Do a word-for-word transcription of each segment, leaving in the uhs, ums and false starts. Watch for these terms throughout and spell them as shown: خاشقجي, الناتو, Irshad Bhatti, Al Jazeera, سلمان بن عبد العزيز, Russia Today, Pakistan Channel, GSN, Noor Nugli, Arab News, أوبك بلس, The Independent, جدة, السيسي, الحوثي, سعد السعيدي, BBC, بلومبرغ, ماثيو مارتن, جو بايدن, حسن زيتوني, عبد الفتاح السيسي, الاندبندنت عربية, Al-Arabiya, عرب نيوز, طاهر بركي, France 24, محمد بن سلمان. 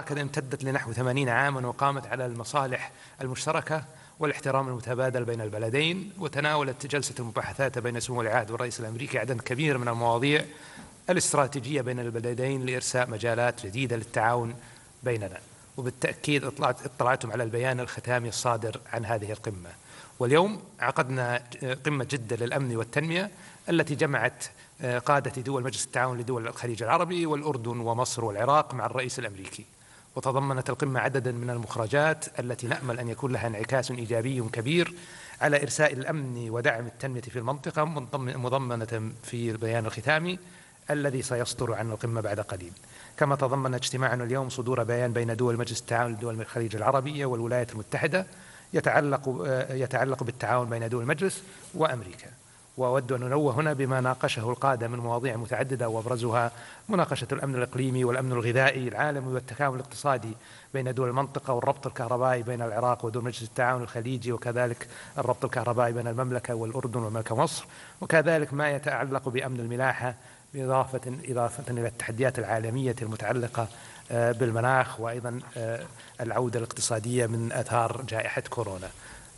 قد امتدت لنحو ثمانين عاما وقامت على المصالح المشتركة والاحترام المتبادل بين البلدين، وتناولت جلسة المباحثات بين سمو العهد والرئيس الأمريكي عدد كبير من المواضيع الاستراتيجية بين البلدين لإرساء مجالات جديدة للتعاون بيننا. وبالتأكيد اطلعت اطلعتم على البيان الختامي الصادر عن هذه القمة. واليوم عقدنا قمة جدة للأمن والتنمية التي جمعت قادة دول مجلس التعاون لدول الخليج العربي والأردن ومصر والعراق مع الرئيس الأمريكي، وتضمنت القمة عددا من المخرجات التي نأمل أن يكون لها انعكاس إيجابي كبير على إرساء الأمن ودعم التنمية في المنطقة، مضمنة في البيان الختامي الذي سيصدر عن القمة بعد قليل. كما تضمن اجتماعنا اليوم صدور بيان بين دول مجلس التعاون لدول الخليج العربية والولايات المتحدة يتعلق يتعلق بالتعاون بين دول المجلس وأمريكا. وأود أن أنوه هنا بما ناقشه القادة من مواضيع متعددة وأبرزها مناقشة الأمن الإقليمي والأمن الغذائي العالمي والتكامل الاقتصادي بين دول المنطقة، والربط الكهربائي بين العراق ودول مجلس التعاون الخليجي، وكذلك الربط الكهربائي بين المملكة والأردن والمملكة ومصر، وكذلك ما يتعلق بأمن الملاحة إضافة, إضافة إلى التحديات العالمية المتعلقة بالمناخ وأيضا العودة الاقتصادية من آثار جائحة كورونا.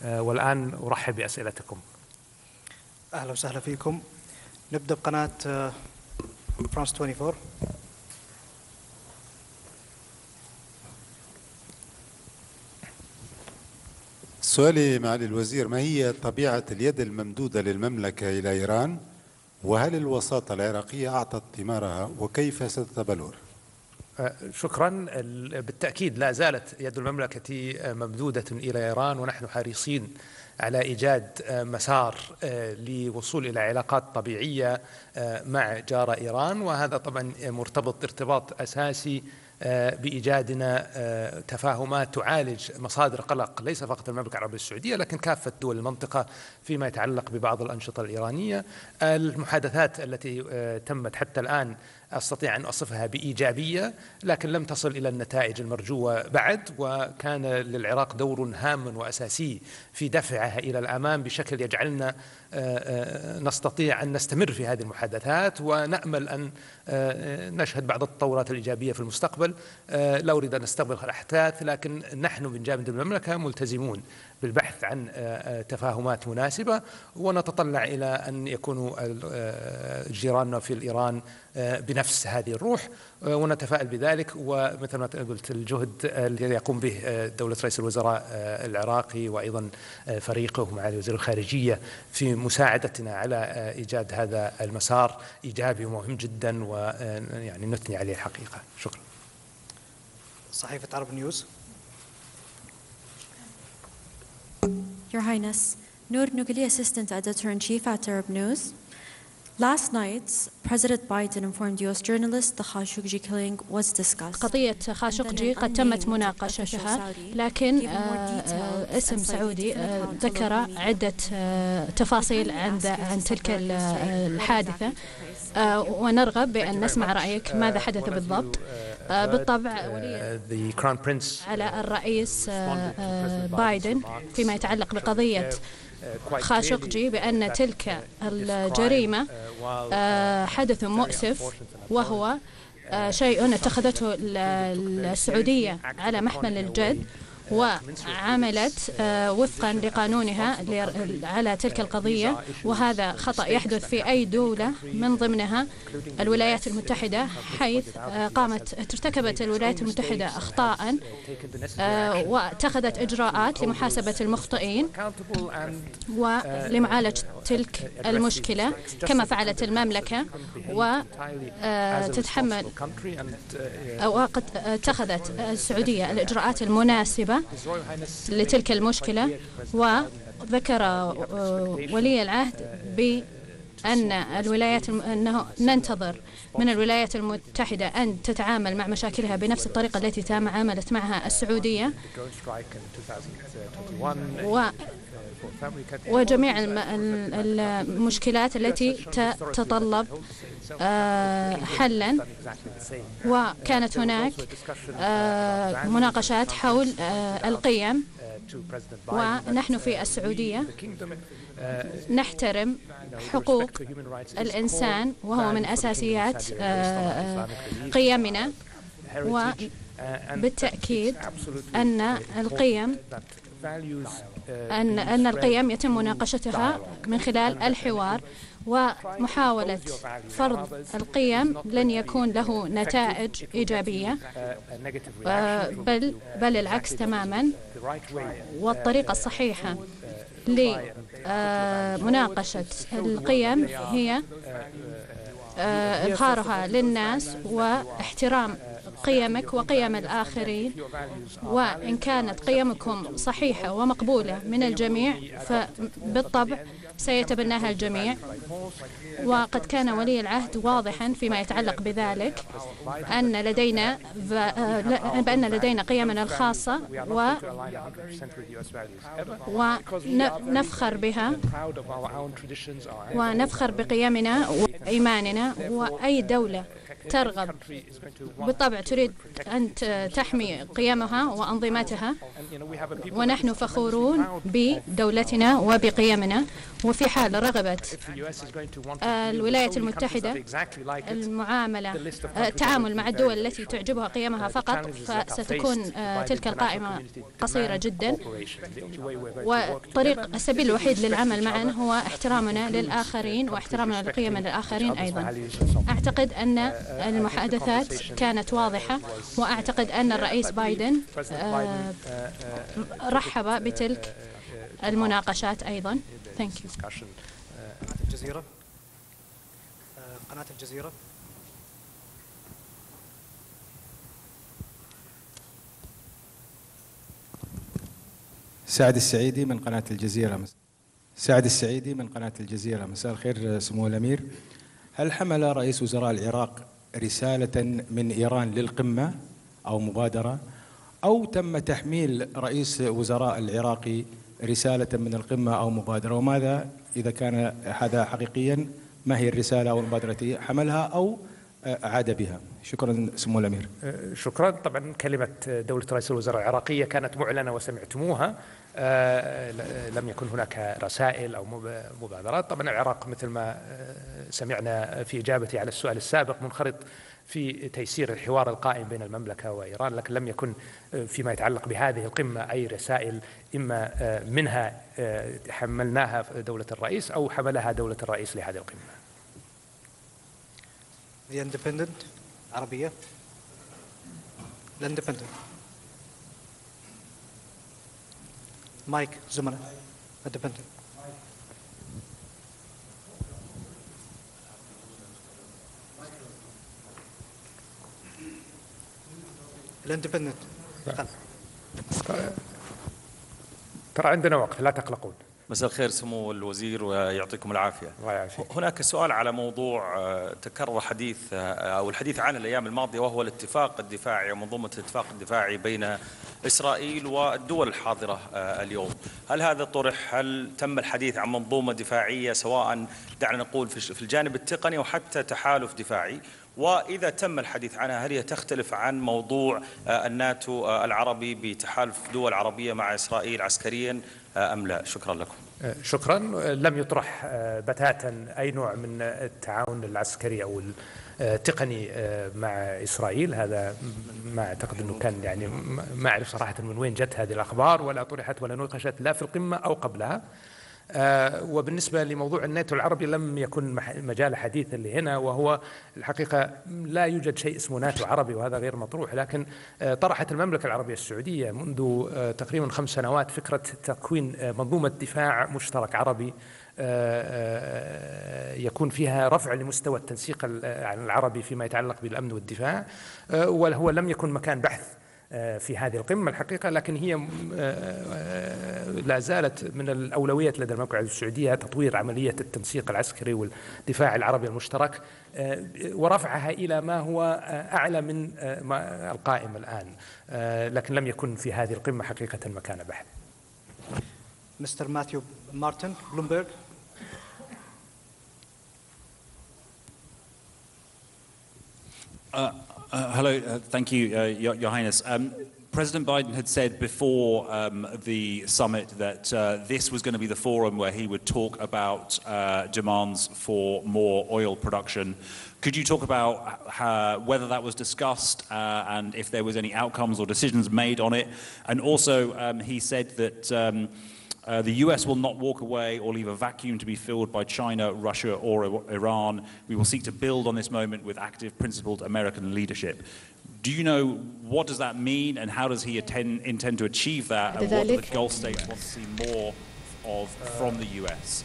والآن أرحب بأسئلتكم. أهلا وسهلا فيكم. نبدأ بقناة فرانس أربعة وعشرين. سؤالي معالي الوزير، ما هي طبيعة اليد الممدودة للمملكة إلى إيران؟ وهل الوساطة العراقية أعطت ثمارها وكيف ستتبلور؟ شكرا. بالتأكيد لا زالت يد المملكة ممدودة إلى إيران، ونحن حريصين على إيجاد مسار لوصول إلى علاقات طبيعية مع جار إيران، وهذا طبعا مرتبط ارتباط أساسي بإيجادنا تفاهمات تعالج مصادر قلق ليس فقط المملكة العربية السعودية لكن كافة دول المنطقة فيما يتعلق ببعض الأنشطة الإيرانية. المحادثات التي تمت حتى الآن أستطيع أن أصفها بإيجابية، لكن لم تصل إلى النتائج المرجوة بعد، وكان للعراق دور هام وأساسي في دفعها إلى الأمام بشكل يجعلنا نستطيع أن نستمر في هذه المحادثات، ونأمل أن نشهد بعض التطورات الإيجابية في المستقبل. لا أريد أن أستقبل الأحداث، لكن نحن من جانب المملكة ملتزمون بالبحث عن تفاهمات مناسبة، ونتطلع إلى أن يكونوا جيراننا في إيران بنفس هذه الروح، ونتفائل بذلك. ومثل ما قلت الجهد الذي يقوم به دولة رئيس الوزراء العراقي وأيضا فريقه مع وزير الخارجية في مساعدتنا على إيجاد هذا المسار إيجابي ومهم جدا، ويعني نثني عليه الحقيقة. شكرا. صحيفة عرب نيوز. Your Highness, Noor Nugli, Assistant Editor-in-Chief at Arab News. Last night, President Biden informed U S journalists the Khashoggi killing was discussed. قضية خاشقجي قد تمت مناقشتها، لكن اسم سعودي ذكر عدة تفاصيل عن تلك الحادثة، ونرغب بأن نسمع رأيك ماذا حدث بالضبط. بالطبع على الرئيس بايدن فيما يتعلق بقضية خاشقجي بأن تلك الجريمة حدث مؤسف، وهو شيء اتخذته السعودية على محمل الجد وعملت وفقا لقانونها على تلك القضية، وهذا خطأ يحدث في أي دولة من ضمنها الولايات المتحدة، حيث قامت ارتكبت الولايات المتحدة أخطاء واتخذت إجراءات لمحاسبة المخطئين ولمعالجة تلك المشكلة كما فعلت المملكة، وتتحمل وقد اتخذت السعودية الإجراءات المناسبة لتلك المشكلة. وذكر ولي العهد بأن الولايات أنه ننتظر من الولايات المتحدة أن تتعامل مع مشاكلها بنفس الطريقة التي تعاملت معها السعودية، و وجميع المشكلات التي تتطلب حلا. وكانت هناك مناقشات حول القيم، ونحن في السعودية نحترم حقوق الإنسان وهو من أساسيات قيمنا، بالتأكيد أن القيم أن أن القيم يتم مناقشتها من خلال الحوار، ومحاولة فرض القيم لن يكون له نتائج إيجابية بل بل العكس تماما. والطريقة الصحيحة لمناقشة القيم هي إظهارها للناس واحترام قيمك وقيم الآخرين، وإن كانت قيمكم صحيحة ومقبولة من الجميع فبالطبع سيتبناها الجميع. وقد كان ولي العهد واضحا فيما يتعلق بذلك أن لدينا بأن لدينا قيمنا الخاصة و ونفخر بها ونفخر بقيمنا وإيماننا، وأي دولة ترغب بالطبع تريد أن تحمي قيمها وأنظمتها، ونحن فخورون بدولتنا وبقيمنا. وفي حال رغبت الولايات المتحدة المعاملة التعامل مع الدول التي تعجبها قيمها فقط، فستكون تلك القائمة قصيرة جدا، والطريق السبيل الوحيد للعمل معا هو احترامنا للآخرين واحترامنا لقيم الآخرين أيضا. أعتقد أن المحادثات كانت واضحة، وأعتقد أن الرئيس بايدن رحب بتلك المناقشات أيضا. Thank you. الجزيرة، قناة الجزيرة. سعد السعيدي من قناة الجزيرة. سعد السعيدي من قناة الجزيرة. مساء الخير سمو الأمير. هل حمل رئيس وزراء العراق رسالة من إيران للقمة أو مبادرة، أو تم تحميل رئيس وزراء العراقي رسالة من القمة أو مبادرة؟ وماذا إذا كان هذا حقيقيا، ما هي الرسالة أو المبادرة التي حملها أو عاد بها؟ شكرا سمو الأمير. شكرا. طبعا كلمة دولة رئيس الوزراء العراقية كانت معلنة وسمعتموها، لم يكن هناك رسائل أو مبادرات. طبعا العراق مثل ما سمعنا في إجابتي على السؤال السابق منخرط في تيسير الحوار القائم بين المملكة وإيران، لكن لم يكن فيما يتعلق بهذه القمة أي رسائل إما منها حملناها دولة الرئيس أو حملها دولة الرئيس لهذه القمة. The Independent عربية. The Independent. مايك زملاء. Independent. الاندبندنت. ترى عندنا وقت، لا تقلقون. مساء الخير سمو الوزير ويعطيكم العافية. الله يعافيك. هناك سؤال على موضوع تكرر حديث أو الحديث عنه الأيام الماضية، وهو الاتفاق الدفاعي ومنظومة الاتفاق الدفاعي بين إسرائيل والدول الحاضرة اليوم. هل هذا طرح؟ هل تم الحديث عن منظومة دفاعية، سواء دعنا نقول في الجانب التقني وحتى تحالف دفاعي؟ وإذا تم الحديث عنها هل هي تختلف عن موضوع الناتو العربي بتحالف دول عربية مع إسرائيل عسكريا أم لا؟ شكرا لكم. شكرا. لم يطرح بتاتا أي نوع من التعاون العسكري أو التقني مع إسرائيل، هذا ما أعتقد أنه كان، يعني ما أعرف صراحة من وين جت هذه الأخبار، ولا طرحت ولا نوقشت لا في القمة أو قبلها. آه وبالنسبة لموضوع الناتو العربي لم يكن مجال حديث اللي هنا، وهو الحقيقة لا يوجد شيء اسمه ناتو عربي وهذا غير مطروح. لكن آه طرحت المملكة العربية السعودية منذ آه تقريبا خمس سنوات فكرة تكوين آه منظومة دفاع مشترك عربي يكون فيها رفع لمستوى التنسيق العربي فيما يتعلق بالأمن والدفاع، آه وهو لم يكن مكان بحث في هذه القمة الحقيقة، لكن هي لا زالت من الأولويات لدى المملكة العربية السعودية تطوير عملية التنسيق العسكري والدفاع العربي المشترك ورفعها إلى ما هو أعلى من القائم الآن، لكن لم يكن في هذه القمة حقيقة مكان بحث. مستر ماثيو مارتن، بلومبرغ. Uh, hello, uh, thank you, uh, Your, Your Highness. Um, President Biden had said before um, the summit that uh, this was going to be the forum where he would talk about uh, demands for more oil production. Could you talk about uh, whether that was discussed uh, and if there was any outcomes or decisions made on it? And also, um, he said that um, uh, the U S will not walk away or leave a vacuum to be filled by China, Russia, or Iran. We will seek to build on this moment with active, principled American leadership. Do you know what does that mean, and how does he attend, intend to achieve that, and what do the Gulf states want to see more of from the U S?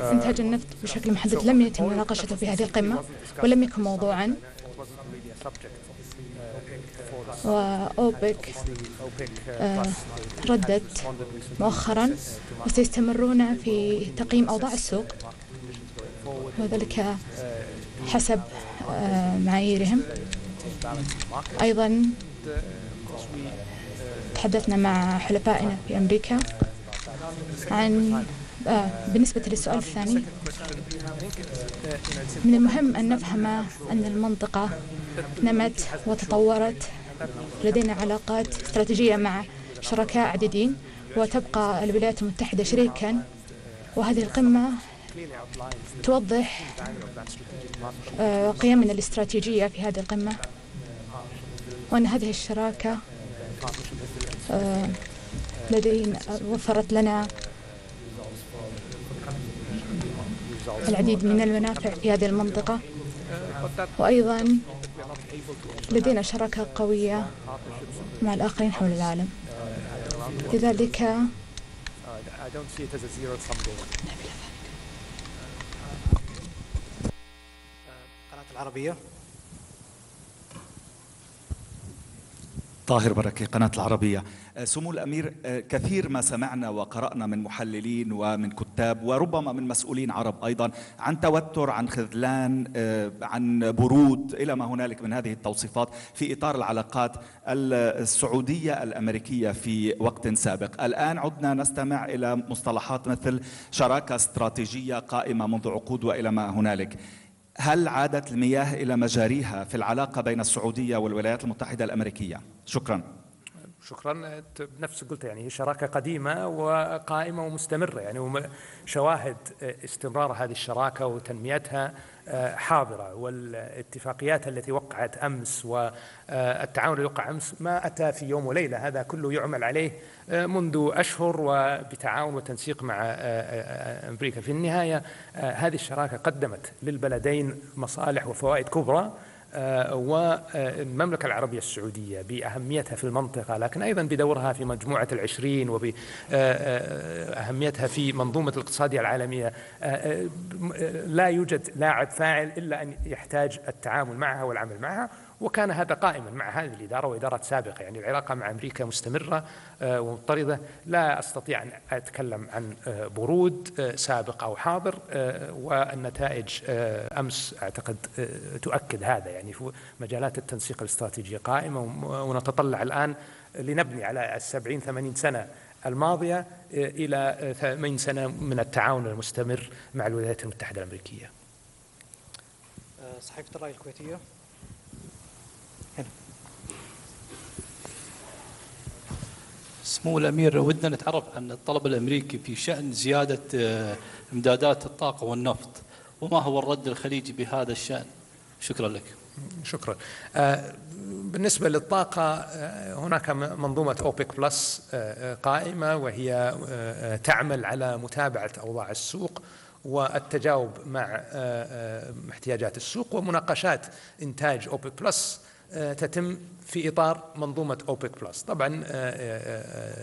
إنتاج النفط بشكل محدد لم يتم مناقشته في هذه القمة ولم يكن موضوعا. وأوبك ردت مؤخرا وسيستمرون في تقييم أوضاع السوق وذلك حسب معاييرهم. أيضا تحدثنا مع حلفائنا في أمريكا عن آه بالنسبة للسؤال الثاني. من المهم أن نفهم أن المنطقة نمت وتطورت، لدينا علاقات استراتيجية مع شركاء عديدين وتبقى الولايات المتحدة شريكا، وهذه القمة توضح آه قيمنا الاستراتيجية في هذه القمة، وأن هذه الشراكة آه لدينا وفرت لنا العديد من المنافع في هذه المنطقة، وأيضا لدينا شراكة قوية مع الآخرين حول العالم. لذلك قناة العربية. طاهر بركي، قناة العربية. سمو الأمير، كثير ما سمعنا وقرأنا من محللين ومن كتاب وربما من مسؤولين عرب أيضا عن توتر، عن خذلان، عن برود، إلى ما هنالك من هذه التوصيفات في إطار العلاقات السعودية الأمريكية في وقت سابق. الآن عدنا نستمع إلى مصطلحات مثل شراكة استراتيجية قائمة منذ عقود وإلى ما هنالك. هل عادت المياه إلى مجاريها في العلاقة بين السعودية والولايات المتحدة الأمريكية؟ شكراً. شكراً. بنفس قلت يعني شراكة قديمة وقائمة ومستمرة، يعني شواهد استمرار هذه الشراكة وتنميتها حاضرة، والاتفاقيات التي وقعت أمس والتعاون الذي وقع أمس ما أتى في يوم وليلة، هذا كله يعمل عليه منذ أشهر وبتعاون وتنسيق مع أمريكا. في النهاية هذه الشراكة قدمت للبلدين مصالح وفوائد كبرى، والمملكة العربية السعودية بأهميتها في المنطقة، لكن أيضا بدورها في مجموعة العشرين وبأهميتها في منظومة الاقتصادية العالمية، لا يوجد لاعب فاعل إلا أن يحتاج التعامل معها والعمل معها، وكان هذا قائما مع هذه الإدارة وإدارات سابقة. يعني العلاقة مع أمريكا مستمرة ومضطردة، لا أستطيع أن أتكلم عن برود سابق أو حاضر، والنتائج أمس أعتقد تؤكد هذا. يعني في مجالات التنسيق الاستراتيجي قائمة، ونتطلع الآن لنبني على السبعين ثمانين سنة الماضية إلى ثمانين سنة من التعاون المستمر مع الولايات المتحدة الأمريكية. صحيفة الرأي الكويتية. سمو الأمير، ودنا نتعرف عن الطلب الأمريكي في شأن زيادة إمدادات الطاقة والنفط، وما هو الرد الخليجي بهذا الشأن؟ شكرا لك. شكرا. بالنسبة للطاقة، هناك منظومة أوبك بلس قائمة، وهي تعمل على متابعة أوضاع السوق والتجاوب مع احتياجات السوق، ومناقشات إنتاج أوبك بلس تتم في إطار منظومة أوبك بلس. طبعا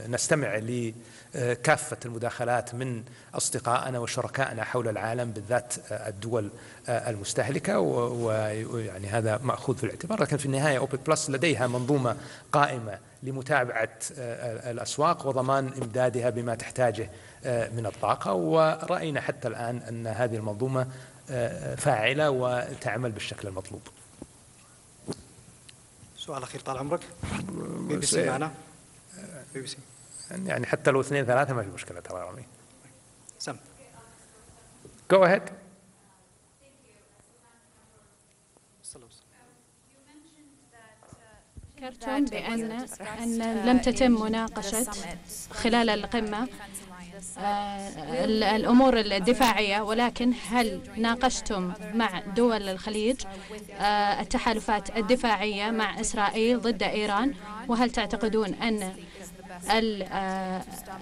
نستمع لكافة المداخلات من أصدقائنا وشركائنا حول العالم، بالذات الدول المستهلكة، ويعني هذا مأخوذ في الاعتبار، لكن في النهاية أوبك بلس لديها منظومة قائمة لمتابعة الأسواق وضمان إمدادها بما تحتاجه من الطاقة، ورأينا حتى الآن أن هذه المنظومة فاعلة وتعمل بالشكل المطلوب. سؤال أخير طال عمرك. بي بي سي معنا. بي بي سي. يعني حتى لو اثنين ثلاثة ما في مشكلة ترى رامي. سم. Go ahead. ذكرتم بأن أن لم تتم مناقشة خلال القمة الأمور الدفاعية، ولكن هل ناقشتم مع دول الخليج التحالفات الدفاعية مع إسرائيل ضد إيران؟ وهل تعتقدون أن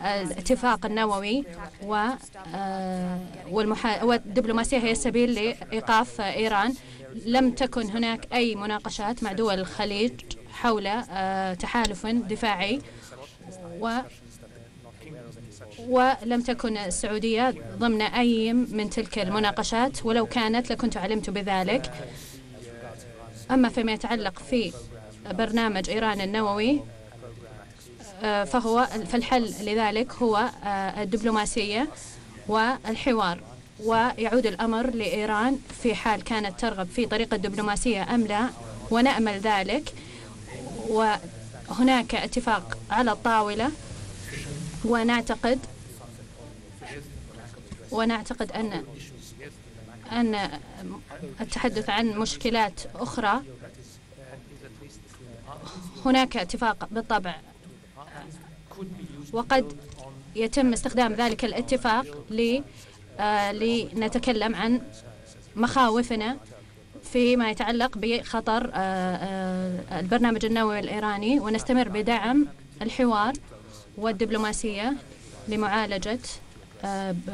الاتفاق النووي والدبلوماسية هي السبيل لإيقاف إيران؟ لم تكن هناك أي مناقشات مع دول الخليج حول تحالف دفاعي، و ولم تكن السعودية ضمن أي من تلك المناقشات، ولو كانت لكنت علمت بذلك. أما فيما يتعلق في برنامج إيران النووي فهو فالحل لذلك هو الدبلوماسية والحوار، ويعود الأمر لإيران في حال كانت ترغب في طريقة دبلوماسية أم لا، ونأمل ذلك. وهناك اتفاق على الطاولة، ونعتقد ونعتقد أن أن التحدث عن مشكلات أخرى، هناك اتفاق بالطبع، وقد يتم استخدام ذلك الاتفاق ل لنتكلم عن مخاوفنا فيما يتعلق بخطر البرنامج النووي الإيراني، ونستمر بدعم الحوار والدبلوماسية لمعالجة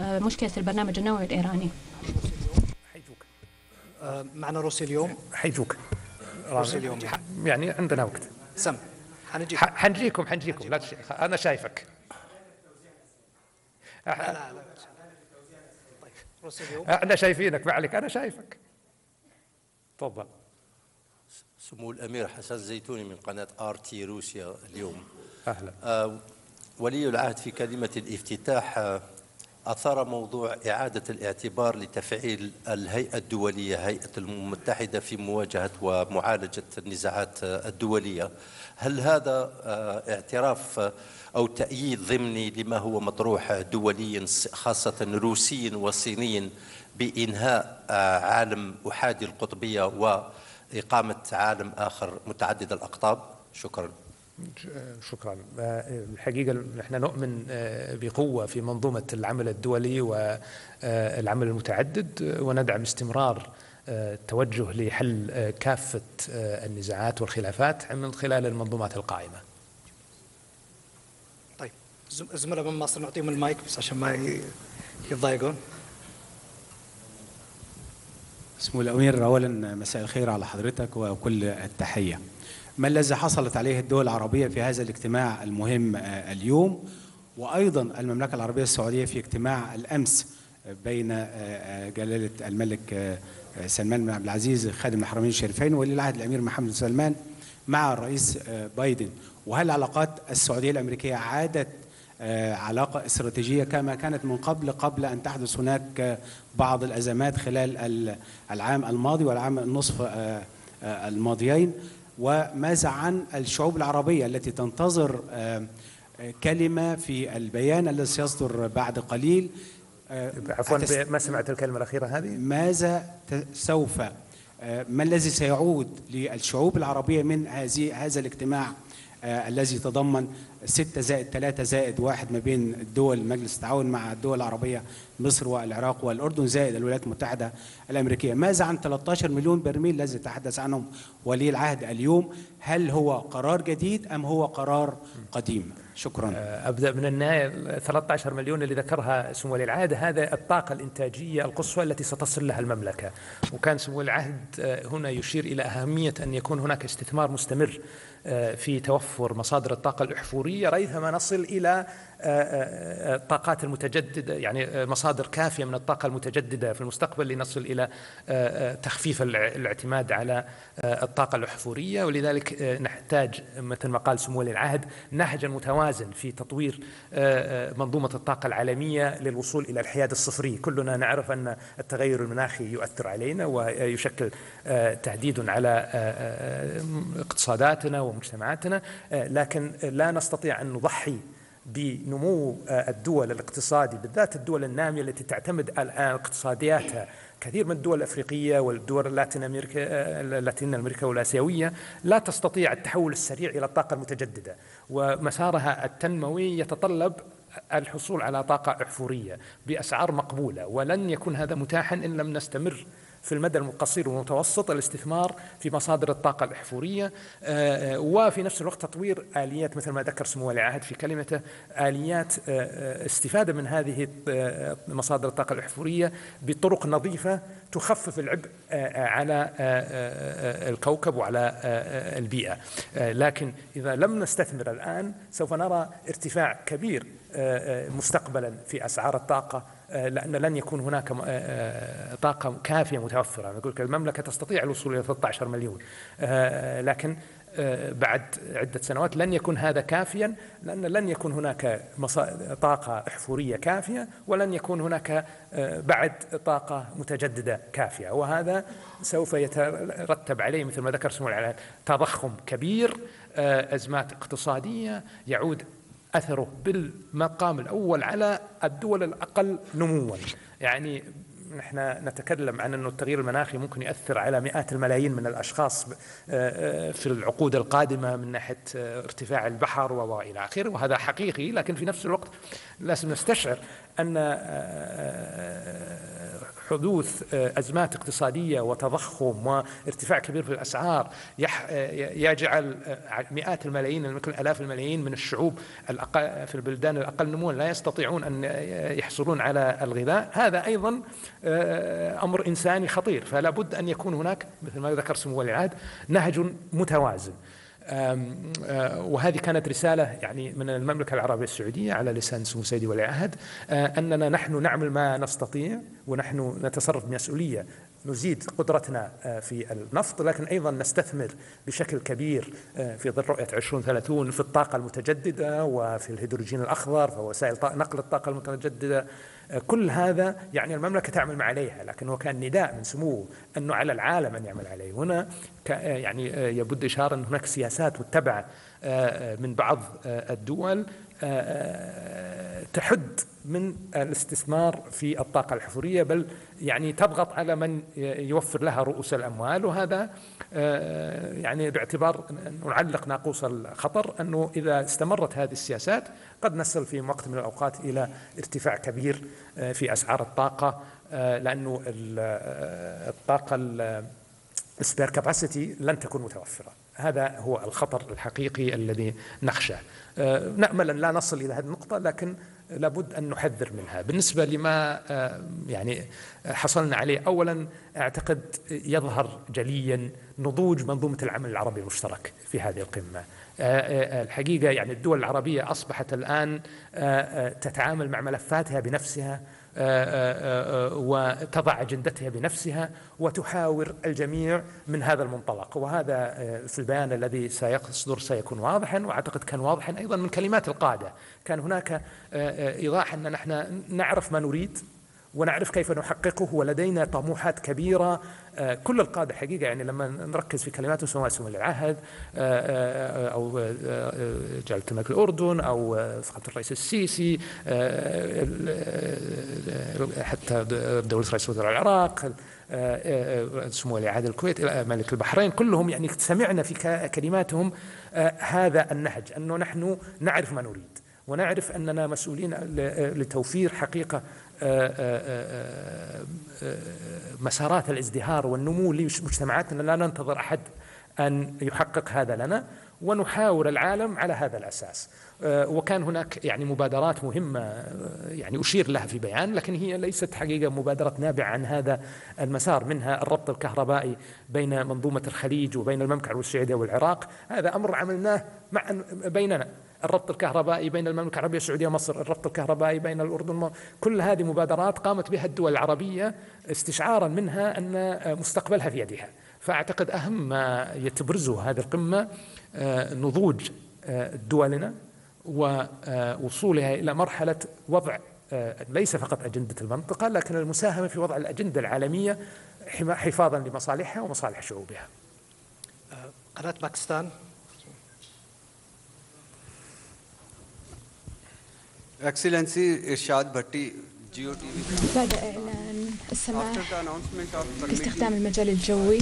مشكلة البرنامج النووي الإيراني. معنا روسي اليوم. حيجوك روسي اليوم، يعني عندنا وقت. سم حنجيكم حنجيكم حنجيكم لا تشي... أنا شايفك. أح... لا لا لا. احنا شايفينك، ما عليك، انا شايفك. تفضل. سمو الامير حسن زيتوني من قناه ار تي روسيا اليوم. اهلا. آه ولي العهد في كلمه الافتتاح آه اثار موضوع اعاده الاعتبار لتفعيل الهيئه الدوليه، هيئه الامم المتحده في مواجهه ومعالجه النزاعات آه الدوليه. هل هذا آه اعتراف آه أو تأييد ضمني لما هو مطروح دوليا خاصة روسيا وصينيا بإنهاء عالم أحادي القطبية وإقامة عالم آخر متعدد الأقطاب؟ شكرا. شكرا. الحقيقة نحن نؤمن بقوة في منظومة العمل الدولي والعمل المتعدد، وندعم استمرار التوجه لحل كافة النزاعات والخلافات من خلال المنظومات القائمة. الزملاء من مصر نعطيهم المايك بس عشان ما يتضايقون. سمو الأمير، أولا مساء الخير على حضرتك وكل التحية. ما الذي حصلت عليه الدول العربية في هذا الاجتماع المهم اليوم، وأيضا المملكة العربية السعودية في اجتماع الأمس بين جلالة الملك سلمان بن عبد العزيز خادم الحرمين الشريفين وولي العهد الأمير محمد بن سلمان مع الرئيس بايدن، وهل علاقات السعودية الأمريكية عادت علاقة استراتيجية كما كانت من قبل قبل أن تحدث هناك بعض الأزمات خلال العام الماضي والعام النصف الماضيين؟ وماذا عن الشعوب العربية التي تنتظر كلمة في البيان الذي سيصدر بعد قليل؟ عفوا ما سمعت الكلمة الأخيرة هذه. ماذا سوف ما الذي سيعود للشعوب العربية من هذه هذا الاجتماع الذي تضمن ستة زائد ثلاثة زائد واحد ما بين الدول مجلس التعاون مع الدول العربية مصر والعراق والأردن زائد الولايات المتحدة الأمريكية؟ ماذا عن ثلاثة عشر مليون برميل الذي تحدث عنهم ولي العهد اليوم؟ هل هو قرار جديد أم هو قرار قديم؟ شكرا. أبدأ من النهاية. ثلاثة عشر مليون اللي ذكرها سمو ولي العهد هذا الطاقة الإنتاجية القصوى التي ستصل لها المملكة، وكان سمو ولي العهد هنا يشير إلى أهمية أن يكون هناك استثمار مستمر في توفر مصادر الطاقة الأحفورية ريثما نصل إلى الطاقات المتجددة، يعني مصادر كافية من الطاقة المتجددة في المستقبل لنصل إلى تخفيف الاعتماد على الطاقة الأحفورية. ولذلك نحتاج مثل ما قال سمو ولي العهد نهجا متوازن في تطوير منظومة الطاقة العالمية للوصول إلى الحياد الصفري. كلنا نعرف أن التغير المناخي يؤثر علينا ويشكل تهديد على اقتصاداتنا ومجتمعاتنا، لكن لا نستطيع أن نضحي بنمو الدول الاقتصادي بالذات الدول النامية التي تعتمد على اقتصادياتها كثير من الدول الأفريقية والدول اللاتين أمريكا اللاتين أمريكا والآسيوية لا تستطيع التحول السريع إلى الطاقة المتجددة، ومسارها التنموي يتطلب الحصول على طاقة أحفورية بأسعار مقبولة، ولن يكون هذا متاحا إن لم نستمر في المدى القصير والمتوسط الاستثمار في مصادر الطاقة الأحفورية، وفي نفس الوقت تطوير آليات مثل ما ذكر سمو ولي العهد في كلمته، آليات استفادة من هذه مصادر الطاقة الأحفورية بطرق نظيفة تخفف العبء على الكوكب وعلى البيئة. لكن إذا لم نستثمر الآن سوف نرى ارتفاع كبير مستقبلا في أسعار الطاقة، لأن لن يكون هناك طاقة كافية متوفرة. أنا أقول لك المملكة تستطيع الوصول إلى ثلاثة عشر مليون، لكن بعد عدة سنوات لن يكون هذا كافيا، لأن لن يكون هناك طاقة أحفورية كافية، ولن يكون هناك بعد طاقة متجددة كافية، وهذا سوف يترتب عليه مثل ما ذكر سمو العلان تضخم كبير، أزمات اقتصادية يعود أثره بالمقام الأول على الدول الأقل نمواً. يعني نحن نتكلم عن أن التغيير المناخي ممكن يؤثر على مئات الملايين من الأشخاص في العقود القادمة من ناحية ارتفاع البحر وإلى آخره، وهذا حقيقي، لكن في نفس الوقت لازم نستشعر أن حدوث أزمات اقتصادية وتضخم وارتفاع كبير في الأسعار يجعل مئات الملايين يمكن آلاف الملايين من الشعوب في البلدان الأقل نموا لا يستطيعون أن يحصلون على الغذاء. هذا أيضا أمر إنساني خطير، فلا بد أن يكون هناك مثل ما ذكر سمو ولي العهد نهج متوازن. وهذه كانت رسالة يعني من المملكة العربية السعودية على لسان سمو سيدي ولي العهد، أننا نحن نعمل ما نستطيع ونحن نتصرف بمسؤولية، نزيد قدرتنا في النفط، لكن أيضا نستثمر بشكل كبير في ظل رؤية عشرين ثلاثين في الطاقة المتجددة وفي الهيدروجين الأخضر ووسائل نقل الطاقة المتجددة. كل هذا يعني المملكة تعمل عليها، لكنه كان نداء من سموه أنه على العالم أن يعمل عليه. هنا يعني يبدو إشارة أن هناك سياسات متبعة من بعض الدول تحد من الاستثمار في الطاقة الأحفورية، بل يعني تضغط على من يوفر لها رؤوس الأموال، وهذا يعني باعتبار نعلق ناقوس الخطر أنه إذا استمرت هذه السياسات قد نصل في وقت من الأوقات إلى ارتفاع كبير في أسعار الطاقة، لأنه الطاقة السبير كاباسيتي لن تكون متوفرة. هذا هو الخطر الحقيقي الذي نخشاه. نأمل أن لا نصل إلى هذه النقطة، لكن لابد أن نحذر منها. بالنسبة لما يعني حصلنا عليه، أولا أعتقد يظهر جليا نضوج منظومة العمل العربي المشترك في هذه القمة. الحقيقة يعني الدول العربية أصبحت الآن تتعامل مع ملفاتها بنفسها وتضع أجندتها بنفسها وتحاور الجميع من هذا المنطلق، وهذا في البيان الذي سيصدر سيكون واضحا، وأعتقد كان واضحا أيضا من كلمات القادة. كان هناك إيضاح أن نحن نعرف ما نريد ونعرف كيف نحققه ولدينا طموحات كبيرة. كل القادة حقيقة يعني لما نركز في كلماته سواء سمو ولي العهد أو جلالة الملك الأردن أو فخامة الرئيس السيسي، حتى دولة رئيس وزراء العراق، سمو ولي عهد الكويت، ملك البحرين، كلهم يعني سمعنا في كلماتهم هذا النهج، أنه نحن نعرف ما نريد ونعرف أننا مسؤولين لتوفير حقيقة مسارات الازدهار والنمو لمجتمعاتنا، لا ننتظر أحد أن يحقق هذا لنا، ونحاور العالم على هذا الأساس. وكان هناك يعني مبادرات مهمة يعني أشير لها في بيان، لكن هي ليست حقيقة مبادرة نابعة عن هذا المسار. منها الربط الكهربائي بين منظومة الخليج وبين المملكة العربية السعودية والعراق، هذا أمر عملناه معا بيننا. الربط الكهربائي بين المملكة العربية السعودية ومصر، الربط الكهربائي بين الأردن، كل هذه مبادرات قامت بها الدول العربية استشعارا منها أن مستقبلها في يدها. فأعتقد أهم ما يتبرزه هذه القمة نضوج دولنا ووصولها إلى مرحلة وضع ليس فقط أجندة المنطقة، لكن المساهمة في وضع الأجندة العالمية حفاظا لمصالحها ومصالح شعوبها. قناة باكستان. Excellency Irshad Bhatti, Geo T V. السماح باستخدام المجال الجوي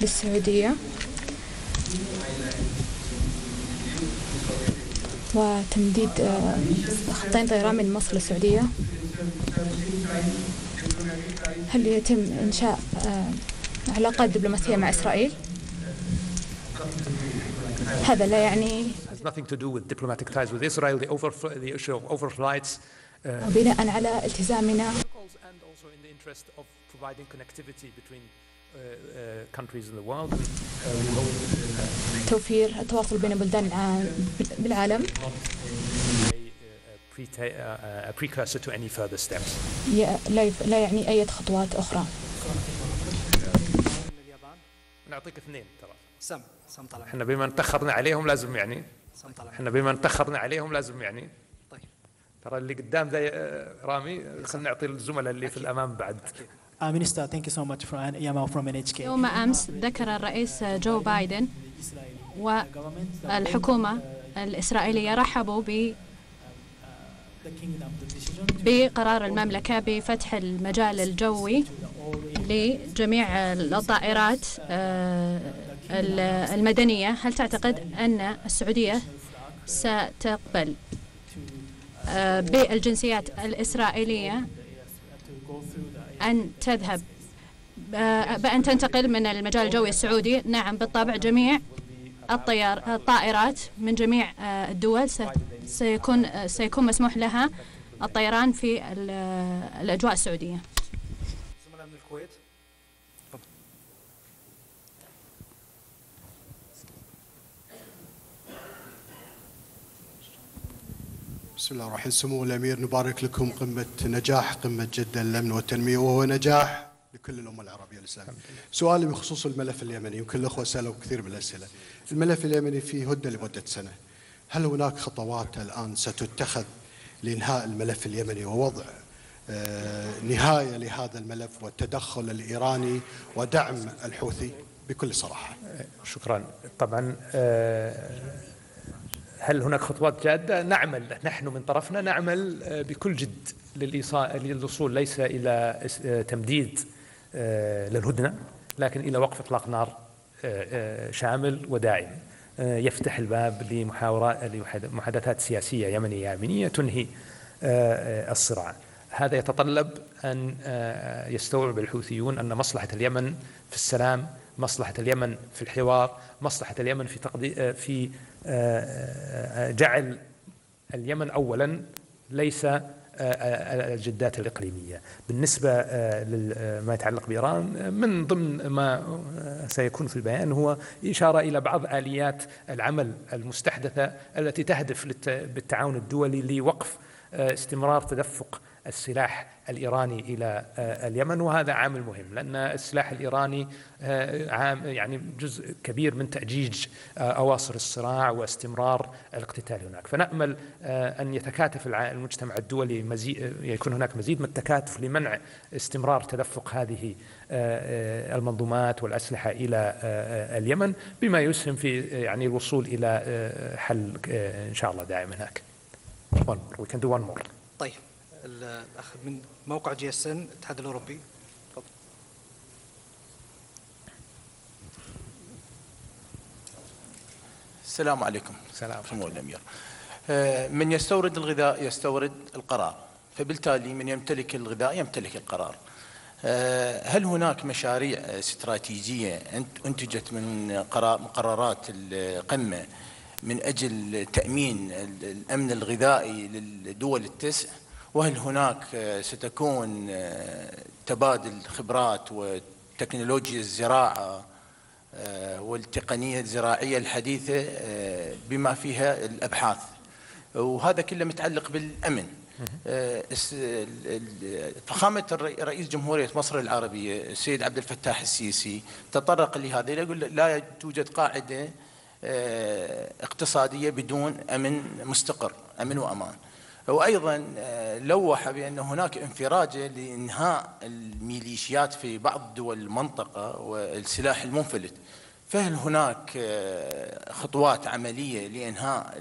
للسعودية وتمديد خطين طيران من مصر للسعودية. هل يتم إنشاء علاقات دبلوماسية مع إسرائيل؟ هذا لا يعني بناء على التزامنا توفير التواصل بين البلدان بالعالم لا يعني أي خطوات أخرى. نعطيك اثنين ترى سم سم طلع. احنا بما انتخبنا عليهم لازم يعني سم طلع. احنا بما انتخبنا عليهم لازم يعني طيب ترى اللي قدام ذا رامي خلينا نعطي الزملاء اللي أكيد. في الأمام بعد. أكيد. Minister, thank you so much for Yama from إن إتش كي. يوم أمس ذكر الرئيس جو بايدن والحكومة الإسرائيلية رحبوا ب بقرار المملكة بفتح المجال الجوي لجميع الطائرات المدنية. هل تعتقد أن السعودية ستقبل بالجنسيات الإسرائيلية أن تذهب بأن تنتقل من المجال الجوي السعودي؟ نعم بالطبع، جميع الطيار الطائرات من جميع الدول سيكون سيكون مسموح لها الطيران في الأجواء السعودية. زملاء من الكويت. بسم الله الرحمن الرحيم. سمو الأمير نبارك لكم قمة نجاح قمة جدة للأمن والتنمية، وهو نجاح لكل الأمة العربية والإسلامية. سؤالي بخصوص الملف اليمني، يمكن الأخوة سألوا كثير من الأسئلة. الملف اليمني فيه هدنة لمدة سنة، هل هناك خطوات الآن ستتخذ لإنهاء الملف اليمني ووضع نهاية لهذا الملف والتدخل الإيراني ودعم الحوثي بكل صراحة؟ شكرا. طبعا هل هناك خطوات جادة؟ نعمل نحن من طرفنا، نعمل بكل جد للوصول ليس إلى تمديد للهدنة لكن إلى وقف إطلاق نار شامل ودائم يفتح الباب لمحادثات سياسية يمنية يمنية تنهي الصراع. هذا يتطلب أن يستوعب الحوثيون أن مصلحة اليمن في السلام، مصلحة اليمن في الحوار، مصلحة اليمن في تقديم في جعل اليمن أولا ليس الجدات الإقليمية. بالنسبة لما يتعلق بإيران، من ضمن ما سيكون في البيان هو إشارة إلى بعض آليات العمل المستحدثة التي تهدف بالتعاون الدولي لوقف استمرار تدفق السلاح الإيراني إلى اليمن. وهذا عامل مهم لأن السلاح الإيراني عام يعني جزء كبير من تأجيج أواصر الصراع واستمرار الاقتتال هناك. فنأمل أن يتكاتف المجتمع الدولي مزيد، يكون هناك مزيد من التكاتف لمنع استمرار تدفق هذه المنظومات والأسلحة إلى اليمن، بما يسهم في يعني الوصول إلى حل إن شاء الله دائم هناك. One more. We can do one more. طيب الأخ من موقع جي اس ان الاتحاد الأوروبي. تفضل. السلام عليكم. السلام سمو الأمير. من يستورد الغذاء يستورد القرار، فبالتالي من يمتلك الغذاء يمتلك القرار. هل هناك مشاريع استراتيجية أنتجت من قرارات القمة من أجل تأمين الأمن الغذائي للدول التسع؟ وهل هناك ستكون تبادل خبرات وتكنولوجيا الزراعة والتقنية الزراعية الحديثة بما فيها الأبحاث؟ وهذا كله متعلق بالأمن. فخامة رئيس جمهورية مصر العربية السيد عبد الفتاح السيسي تطرق لهذا، يقول لا توجد قاعدة اقتصادية بدون أمن مستقر، أمن وأمان. وأيضا لوح بأن هناك انفراجة لإنهاء الميليشيات في بعض دول المنطقة والسلاح المنفلت، فهل هناك خطوات عملية لإنهاء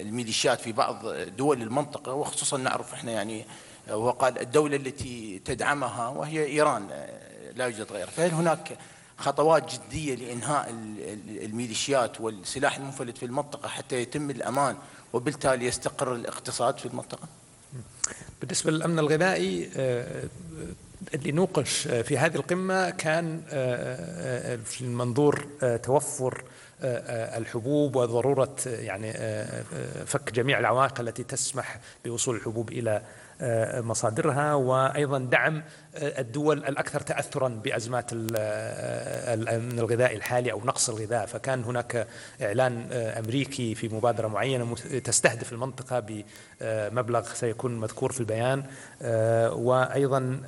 الميليشيات في بعض دول المنطقة؟ وخصوصا نعرف احنا يعني وقال الدولة التي تدعمها وهي إيران لا يوجد غيرها. فهل هناك خطوات جدية لإنهاء الميليشيات والسلاح المنفلت في المنطقة حتى يتم الأمان وبالتالي يستقر الاقتصاد في المنطقة؟ بالنسبة للأمن الغذائي اللي نوقش في هذه القمة كان في المنظور توفر الحبوب وضرورة يعني فك جميع العوائق التي تسمح بوصول الحبوب إلى مصادرها، وأيضا دعم الدول الأكثر تأثرا بأزمات الأمن الغذائي الحالي أو نقص الغذاء. فكان هناك إعلان أمريكي في مبادرة معينة تستهدف المنطقة بمبلغ سيكون مذكور في البيان، وأيضا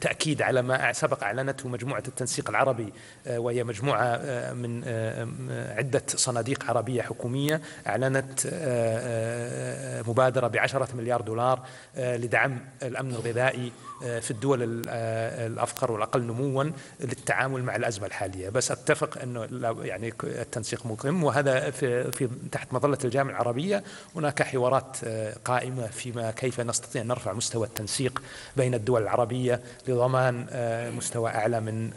تأكيد على ما سبق أعلنته مجموعة التنسيق العربي، وهي مجموعة من عدة صناديق عربية حكومية أعلنت مبادرة بعشرة مليار دولار لدعم الأمن الغذائي في الدول الأفقر والأقل نموا للتعامل مع الأزمة الحالية. بس أتفق أنه يعني التنسيق مهم، وهذا في, في تحت مظلة الجامعة العربية هناك حوارات قائمة فيما كيف نستطيع أن نرفع مستوى التنسيق بين الدول العربية لضمان مستوى أعلى من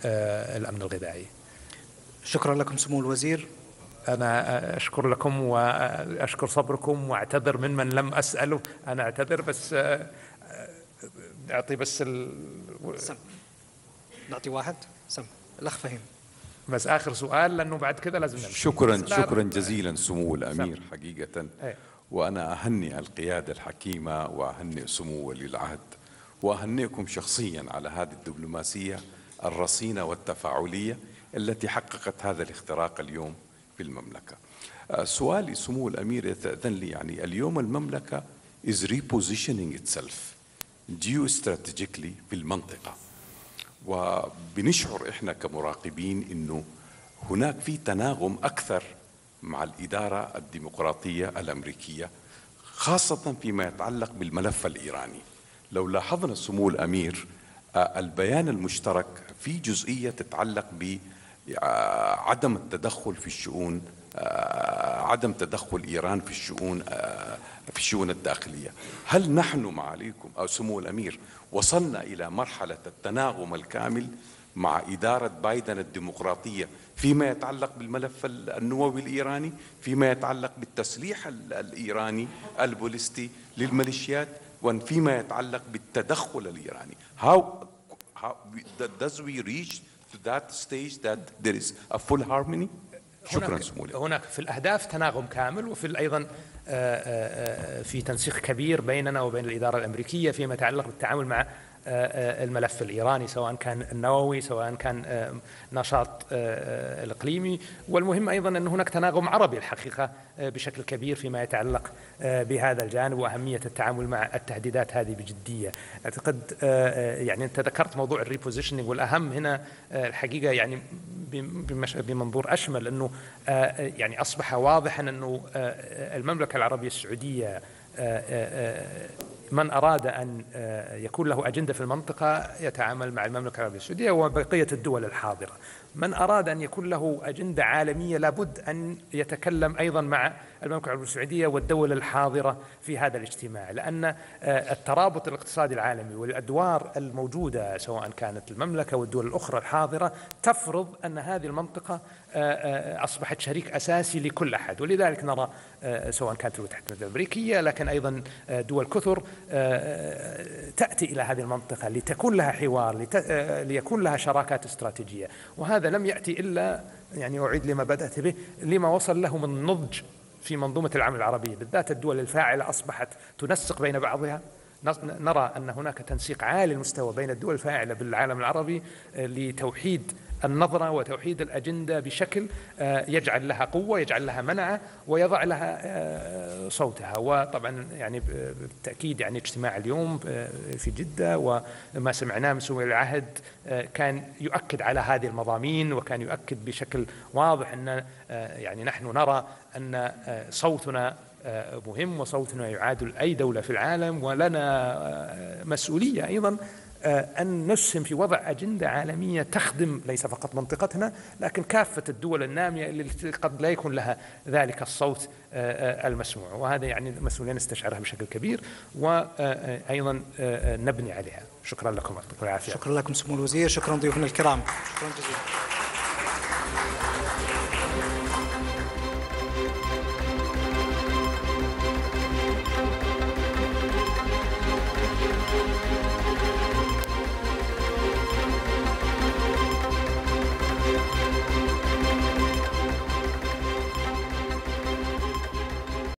الأمن الغذائي. شكرا لكم سمو الوزير. أنا أشكر لكم وأشكر صبركم وأعتذر من من لم أسأله، أنا أعتذر بس أعطي بس ال... سم. نعطي واحد سم الأخ فهيم بس آخر سؤال لأنه بعد كذا لازم نمشي. شكرا شكرا جزيلا سمو الأمير سم. حقيقة أي. وأنا أهني القيادة الحكيمة وأهني سمو ولي العهد وأهنيكم شخصيا على هذه الدبلوماسية الرصينة والتفاعلية التي حققت هذا الاختراق اليوم في المملكة. سؤالي سمو الأمير يتأذن لي، يعني اليوم المملكة is repositioning itself geostrategically في المنطقة، وبنشعر إحنا كمراقبين إنه هناك في تناغم أكثر مع الإدارة الديمقراطية الأمريكية خاصة فيما يتعلق بالملف الإيراني. لو لاحظنا سمو الأمير البيان المشترك في جزئية تتعلق ب عدم التدخل في الشؤون، عدم تدخل إيران في الشؤون في الشؤون الداخلية. هل نحن معاليكم أو سمو الأمير وصلنا إلى مرحلة التناغم الكامل مع إدارة بايدن الديمقراطية فيما يتعلق بالملف النووي الإيراني، فيما يتعلق بالتسليح الإيراني البوليستي للميليشيات، وفيما يتعلق بالتدخل الإيراني؟ how how does we reach to that stage that there is a full harmony؟ شكرا سمولي. هناك في الأهداف تناغم كامل، وفي أيضا في تنسيق كبير بيننا وبين الإدارة الأمريكية فيما يتعلق بالتعامل مع الملف الإيراني سواء كان النووي سواء كان نشاط الإقليمي. والمهم أيضا أن هناك تناغم عربي الحقيقة بشكل كبير فيما يتعلق بهذا الجانب وأهمية التعامل مع التهديدات هذه بجدية. أعتقد يعني أنت ذكرت موضوع الريبوزيشنينج، والأهم هنا الحقيقة يعني بمنظور أشمل أنه يعني أصبح واضحا أنه المملكة العربية السعودية من أراد أن يكون له أجندة في المنطقة يتعامل مع المملكة العربية السعودية وبقية الدول الحاضرة، من أراد أن يكون له أجندة عالمية لابد أن يتكلم أيضا مع المملكة العربية السعودية والدول الحاضرة في هذا الاجتماع، لأن الترابط الاقتصادي العالمي والأدوار الموجودة سواء كانت المملكة والدول الأخرى الحاضرة تفرض أن هذه المنطقة أصبحت شريك أساسي لكل أحد. ولذلك نرى سواء كانت الولايات المتحدة الأمريكية لكن أيضا دول كثر تأتي إلى هذه المنطقة لتكون لها حوار، ليكون لها شراكات استراتيجية، وهذا لم يأتي إلا يعني أعيد لما بدأت به لما وصل له من نضج في منظومة العمل العربية، بالذات الدول الفاعلة أصبحت تنسق بين بعضها. نرى أن هناك تنسيق عالي المستوى بين الدول الفاعلة بالعالم العربي لتوحيد النظرة وتوحيد الأجندة بشكل يجعل لها قوة، يجعل لها منعة، ويضع لها صوتها. وطبعا يعني بالتأكيد يعني اجتماع اليوم في جدة وما سمعناه من سمو ولي العهد كان يؤكد على هذه المضامين، وكان يؤكد بشكل واضح أن يعني نحن نرى أن صوتنا مهم وصوتنا يعادل أي دولة في العالم، ولنا مسؤولية أيضا أن نسهم في وضع أجندة عالمية تخدم ليس فقط منطقتنا لكن كافة الدول النامية التي قد لا يكون لها ذلك الصوت المسموع، وهذا يعني المسؤولين نستشعرها بشكل كبير وأيضا نبني عليها. شكرا لكم، يعطيكم العافية. شكرا لكم سمو الوزير، شكرا ضيوفنا الكرام، شكرا جزيلا.